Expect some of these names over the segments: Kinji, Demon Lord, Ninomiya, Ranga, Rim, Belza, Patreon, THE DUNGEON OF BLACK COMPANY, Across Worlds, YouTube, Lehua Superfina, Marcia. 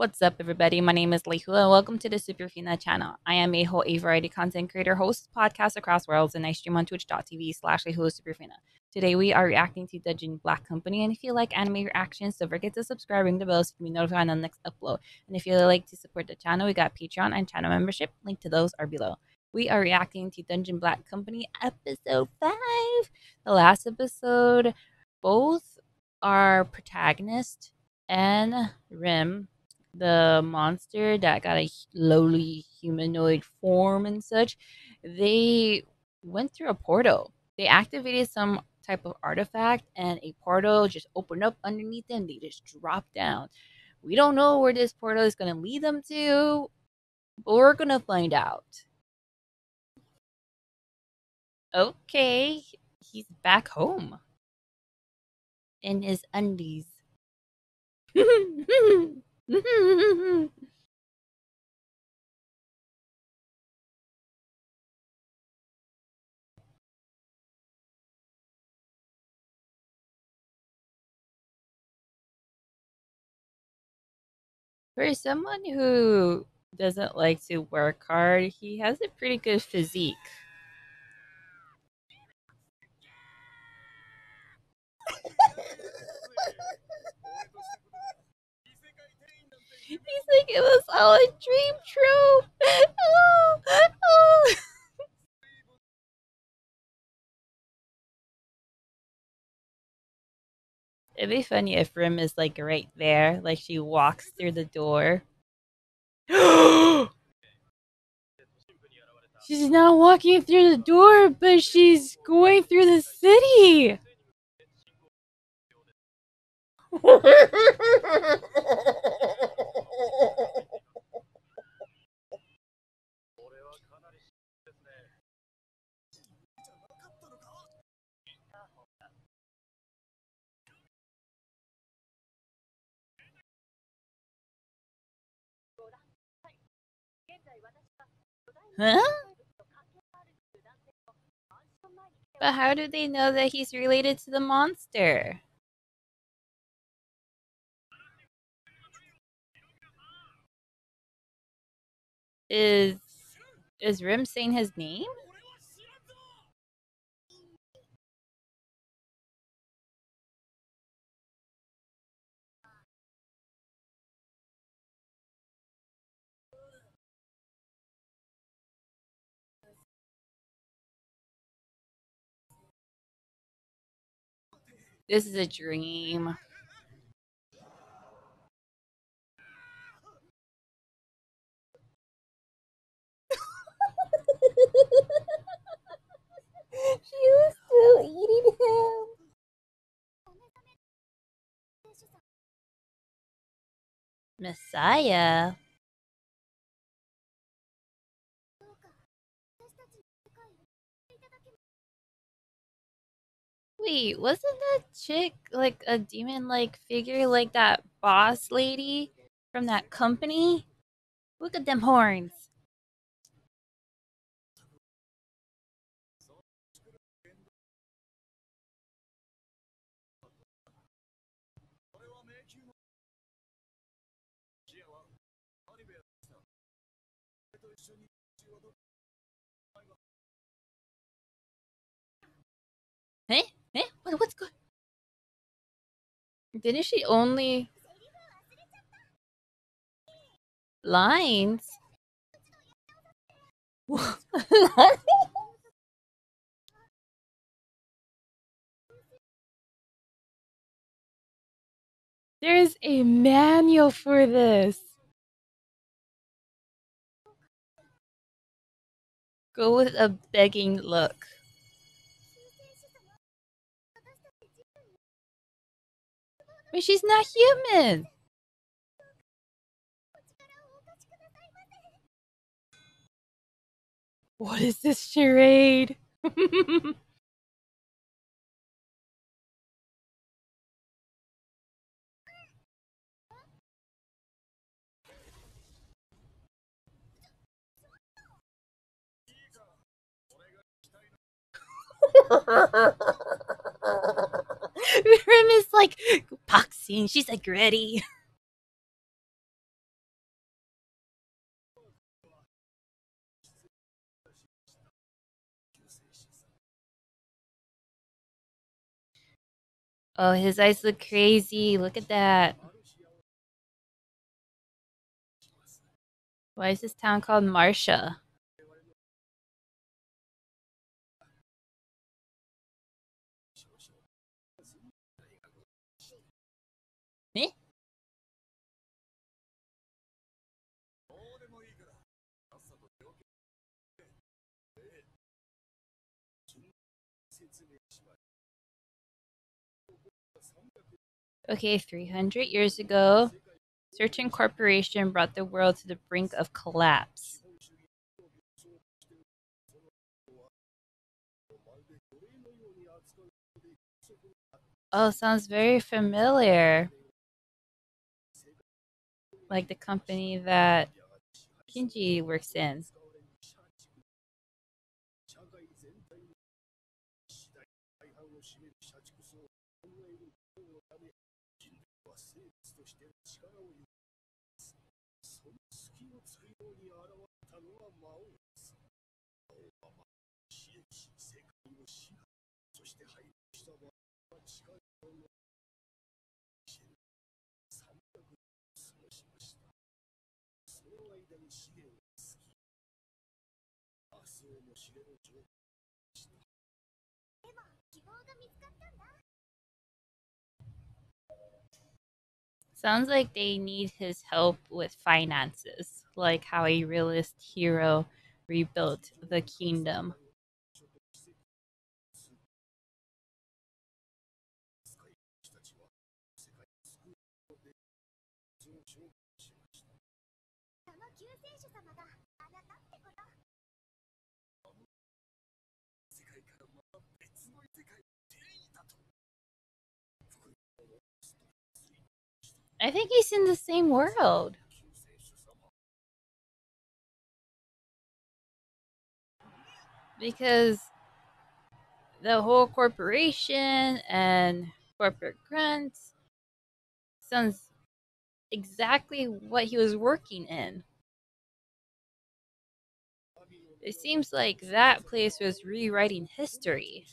What's up, everybody? My name is Lehua, and welcome to the Superfina channel. I am a whole variety content creator, hosts podcasts across worlds, and I stream on twitch.tv/LehuaSuperfina. Today we are reacting to The Dungeon of Black Company, and if you like anime reactions, don't forget to subscribe, ring the bell so you can be notified on the next upload. And if you'd like to support the channel, we got Patreon and channel membership. Link to those are below. We are reacting to Dungeon Black Company episode 5. The last episode, both our protagonist and Rim, the monster that got a lowly humanoid form and such, they went through a portal. They activated some type of artifact and a portal just opened up underneath them. They just dropped down. We don't know where this portal is going to lead them to, but we're going to find out. Okay, he's back home in his undies. For someone who doesn't like to work hard, he has a pretty good physique. He's like, it was all a dream true. Oh, oh. It'd be funny if Rim is like right there, like she walks through the door. She's not walking through the door, but she's going through the city. Huh? But how do they know that he's related to the monster? Is Rim saying his name? This is a dream. She was still eating him. Messiah. Wait, wasn't that chick like a demon-like figure, like that boss lady from that company? Look at them horns. Hey? Eh? What's going? Didn't she only lines? There's a manual for this. Go with a begging look. But she's not human. What is this charade? Rim is like boxing. She's like gritty. Oh, his eyes look crazy. Look at that. Why is this town called Marcia? Me? Okay, 300 years ago, a certain corporation brought the world to the brink of collapse. Oh, sounds very familiar. Like the company that Kinji works in. Sounds like they need his help with finances, like how a realist hero rebuilt the kingdom. I think he's in the same world. Because the whole corporation and corporate grunts sounds exactly what he was working in. It seems like that place was rewriting history.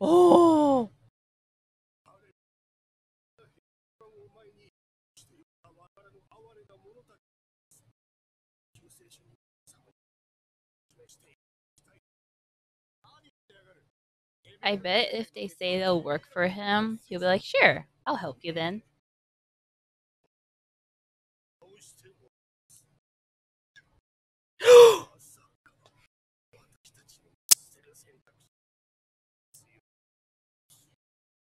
Oh! I bet if they say they'll work for him, he'll be like, sure, I'll help you then.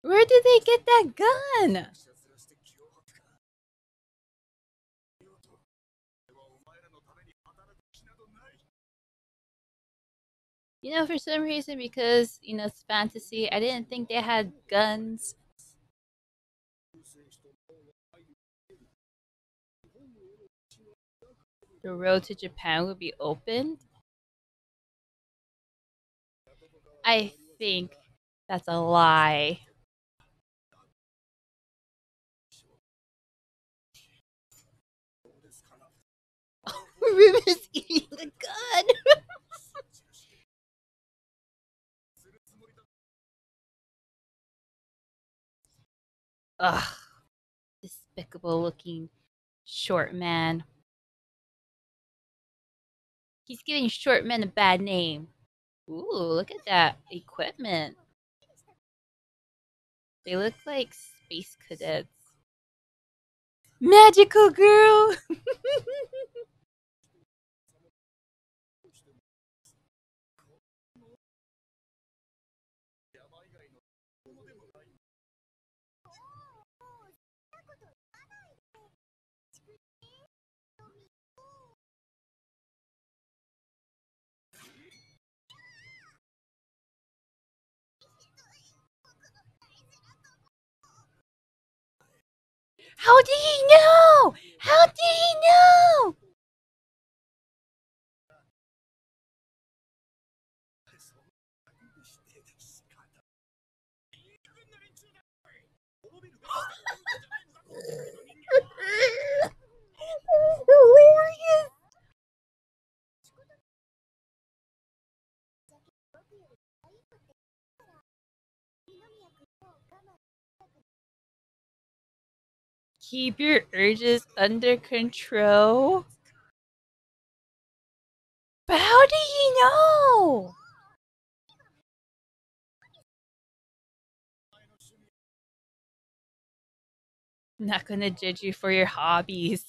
Where did they get that gun? You know, for some reason, because, you know, it's fantasy, I didn't think they had guns. The road to Japan would be opened? I think that's a lie. Rim is eating the gun. Ugh, despicable looking short man. He's giving short men a bad name. Ooh, look at that equipment. They look like space cadets. Magical girl. How did he know? How did he know? Hilarious. Keep your urges under control. But how do you know? I'm not gonna judge you for your hobbies.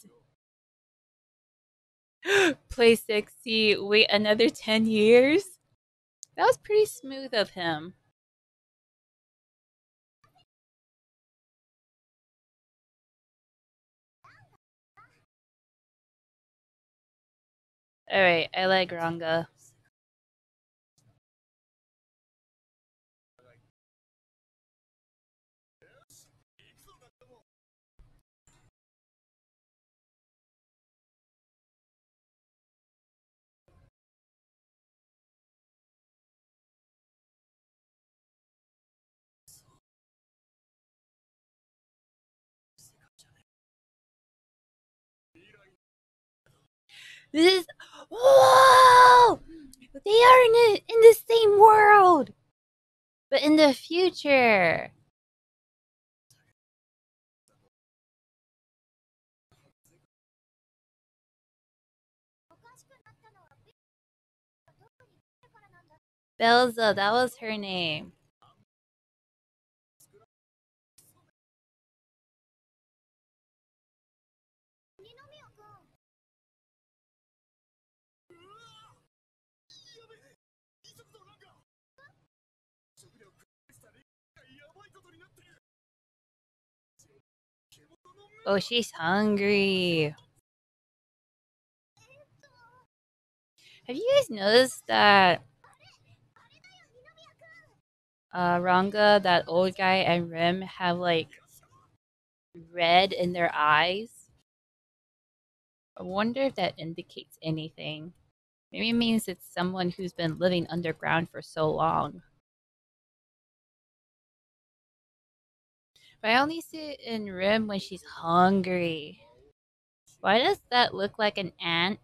Play sexy, wait another 10 years? That was pretty smooth of him. Alright, I like Ranga. This is... Whoa! They are in the same world! But in the future! Belza, that was her name. Oh, she's hungry. Have you guys noticed that Ranga, that old guy, and Rim have like red in their eyes? I wonder if that indicates anything. Maybe it means it's someone who's been living underground for so long. But I only see it in Rim when she's hungry. Why does that look like an ant?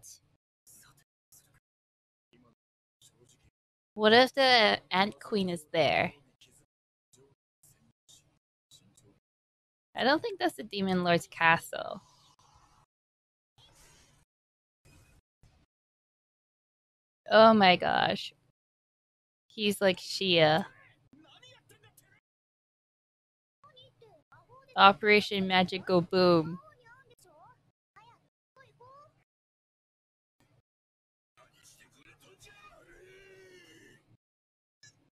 What if the ant queen is there? I don't think that's the Demon Lord's castle. Oh my gosh. He's like Shia. Operation Magical Boom.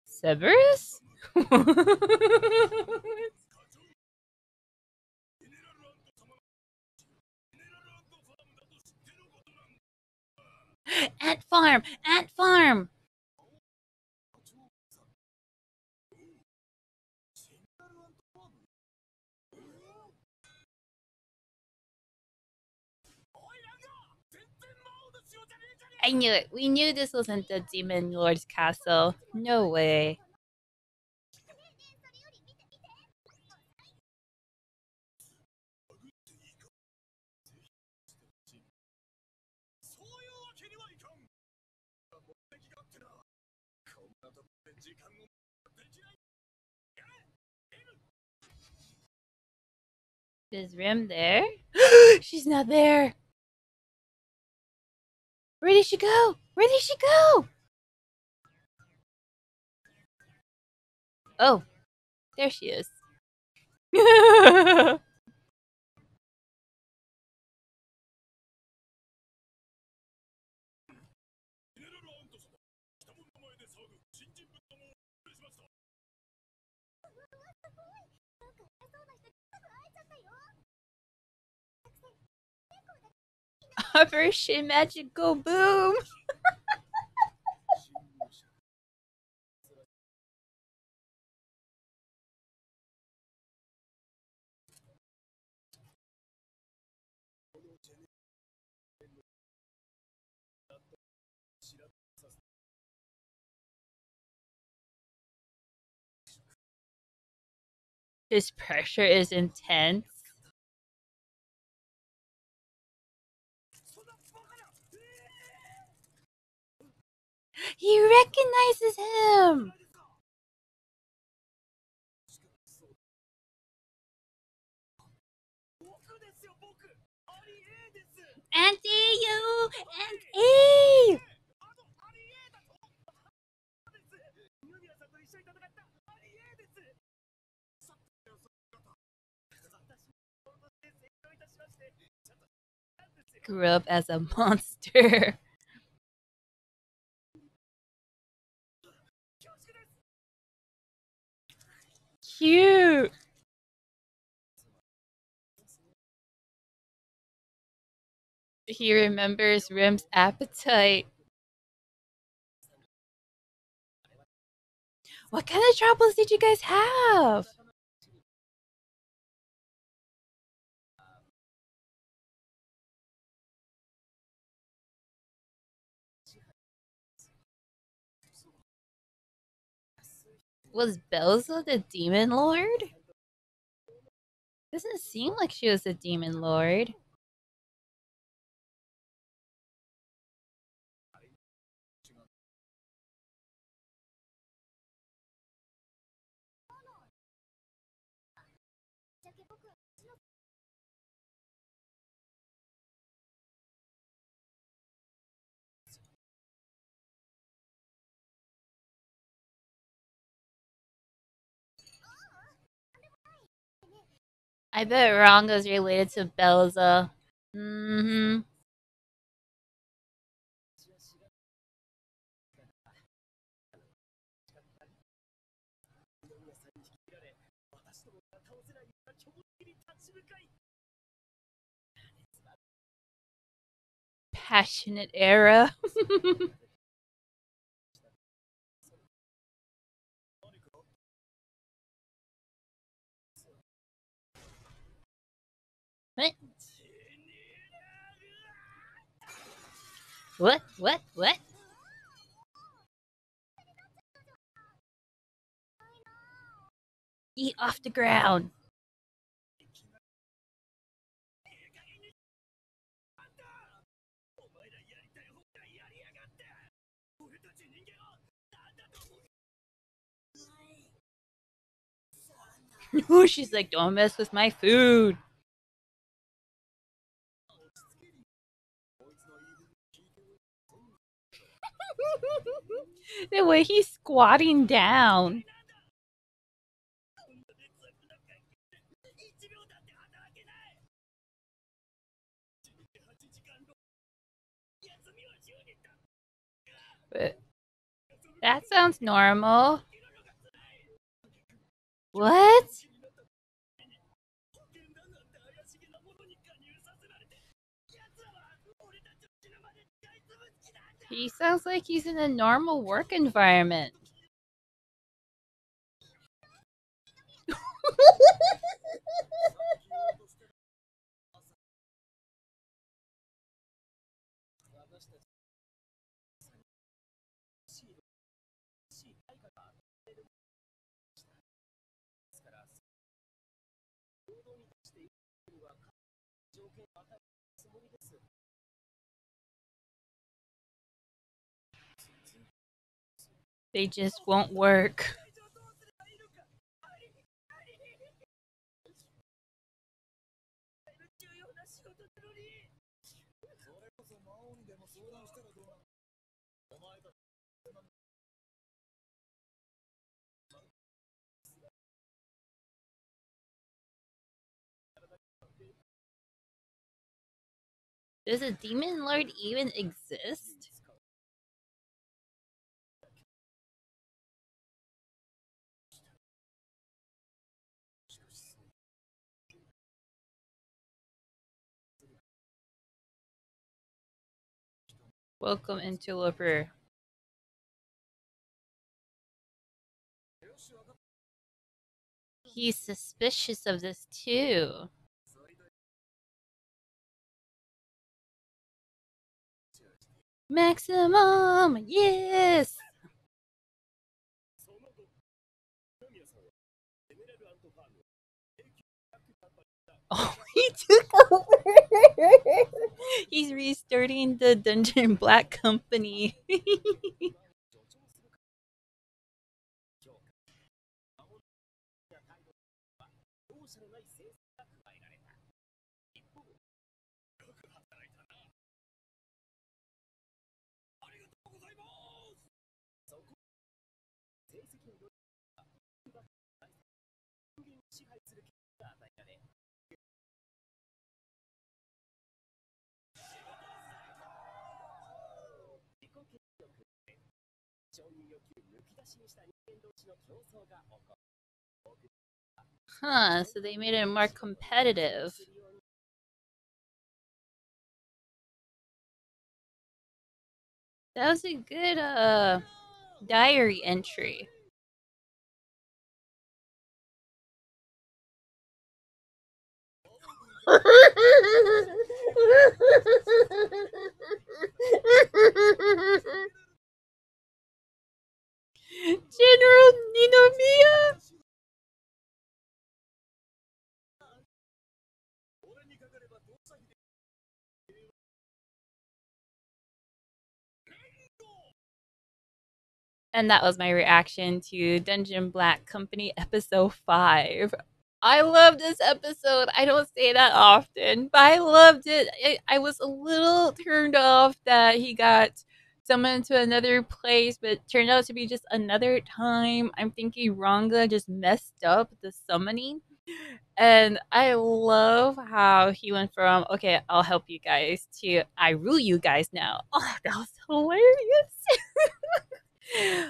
Severus? Ant farm! Ant farm! I knew it. We knew this wasn't the Demon Lord's castle. No way. Is Rim there? She's not there. Where did she go? Where did she go? Oh, there she is. Operation Magical Boom. This pressure is intense. He recognizes him! Auntie! Grew up as a monster. Cute. He remembers Rim's appetite. What kind of troubles did you guys have? Was Belza the Demon Lord? Doesn't seem like she was a Demon Lord. I bet Ranga's related to Belza. Mm-hmm. Passionate era. What? What? What? What? Eat off the ground. Ooh, she's like, don't mess with my food. The way he's squatting down. But that sounds normal. What? He sounds like he's in a normal work environment. They just won't work. Does a Demon Lord even exist? Welcome into a prayer. He's suspicious of this too. Maximum, yes. Oh, he took over. He's restarting the Dungeon Black Company. Huh, so they made it more competitive. That was a good diary entry. General Ninomiya! And that was my reaction to Dungeon Black Company Episode 5. I love this episode. I don't say that often, but I loved it. I was a little turned off that he got summoned to another place, but it turned out to be just another time. I'm thinking Ranga just messed up the summoning. And I love how he went from, okay, I'll help you guys, to I rule you guys now. Oh, that was hilarious.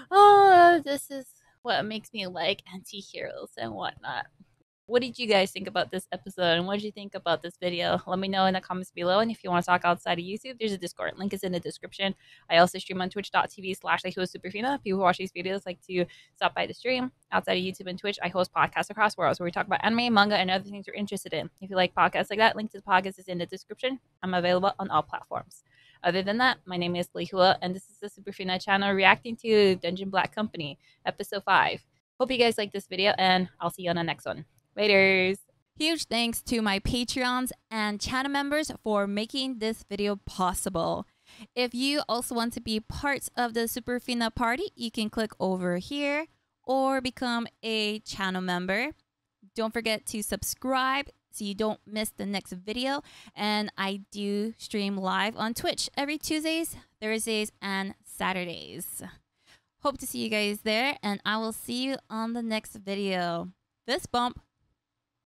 Oh, this is what makes me like anti-heroes and whatnot. What did you guys think about this episode, and what did you think about this video? Let me know in the comments below, and if you want to talk outside of YouTube, there's a Discord. Link is in the description. I also stream on twitch.tv/LehuaSuperfina. People who watch these videos like to stop by the stream. Outside of YouTube and Twitch, I host podcasts across worlds where we talk about anime, manga, and other things you're interested in. If you like podcasts like that, link to the podcast is in the description. I'm available on all platforms. Other than that, my name is Lehua, and this is the Superfina channel reacting to Dungeon Black Company, Episode 5. Hope you guys like this video, and I'll see you on the next one. Laters. Huge thanks to my Patreons and channel members for making this video possible. If you also want to be part of the Superfina party, you can click over here or become a channel member. Don't forget to subscribe so you don't miss the next video. And I do stream live on Twitch every Tuesdays, Thursdays, and Saturdays. Hope to see you guys there, and I will see you on the next video. Fist bump.